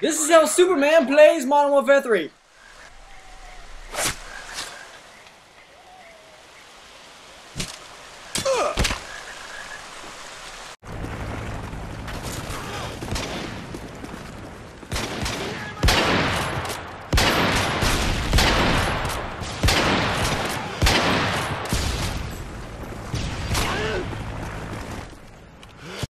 This is how Superman plays Modern Warfare 3.